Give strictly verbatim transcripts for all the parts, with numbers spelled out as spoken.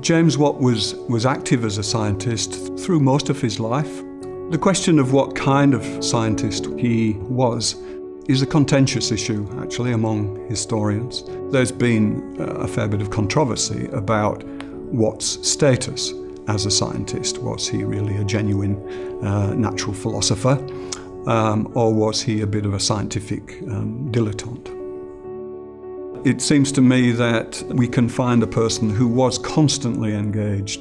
James Watt was, was active as a scientist through most of his life. The question of what kind of scientist he was is a contentious issue, actually, among historians. There's been a fair bit of controversy about Watt's status as a scientist. Was he really a genuine uh, natural philosopher, um, or was he a bit of a scientific um, dilettante? It seems to me that we can find a person who was constantly engaged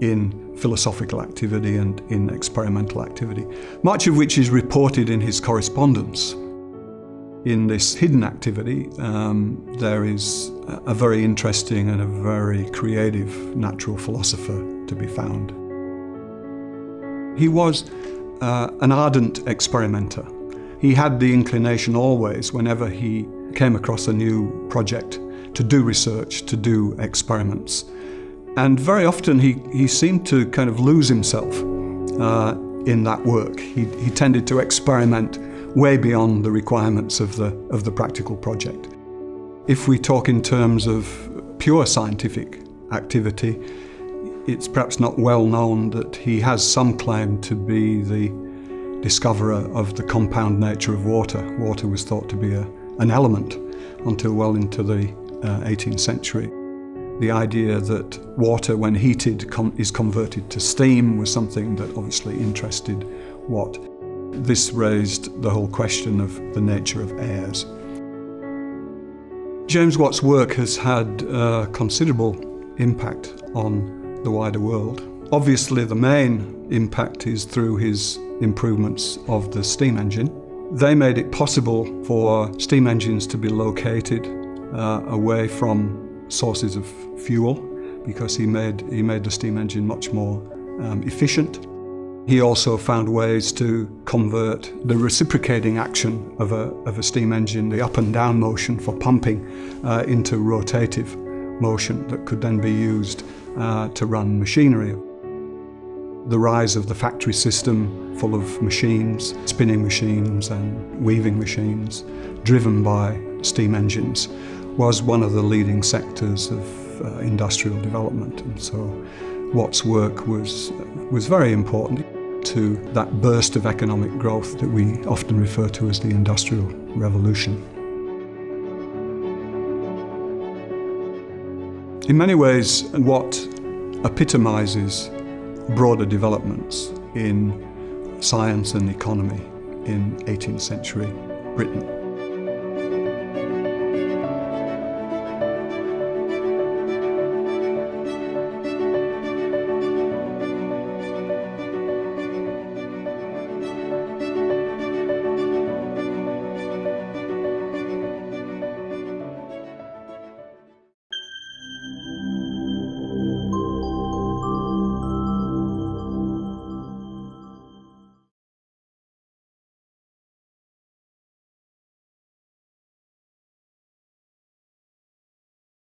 in philosophical activity and in experimental activity, much of which is reported in his correspondence. In this hidden activity, um, there is a very interesting and a very creative natural philosopher to be found. He was uh, an ardent experimenter. He had the inclination always, whenever he came across a new project, to do research, to do experiments. And very often he, he seemed to kind of lose himself uh, in that work. He, he tended to experiment way beyond the requirements of the, of the practical project. If we talk in terms of pure scientific activity, it's perhaps not well known that he has some claim to be the discoverer of the compound nature of water. Water was thought to be a, an element until well into the uh, eighteenth century. The idea that water, when heated, com is converted to steam was something that obviously interested Watt. This raised the whole question of the nature of airs. James Watt's work has had uh, considerable impact on the wider world. Obviously, the main impact is through his improvements of the steam engine. They made it possible for steam engines to be located uh, away from sources of fuel, because he made, he made the steam engine much more um, efficient. He also found ways to convert the reciprocating action of a, of a steam engine, the up and down motion for pumping, uh, into rotative motion that could then be used uh, to run machinery. The rise of the factory system, full of machines, spinning machines and weaving machines, driven by steam engines, was one of the leading sectors of uh, industrial development, and so Watt's work was, was very important to that burst of economic growth that we often refer to as the Industrial Revolution. In many ways, Watt epitomizes broader developments in science and economy in eighteenth century Britain.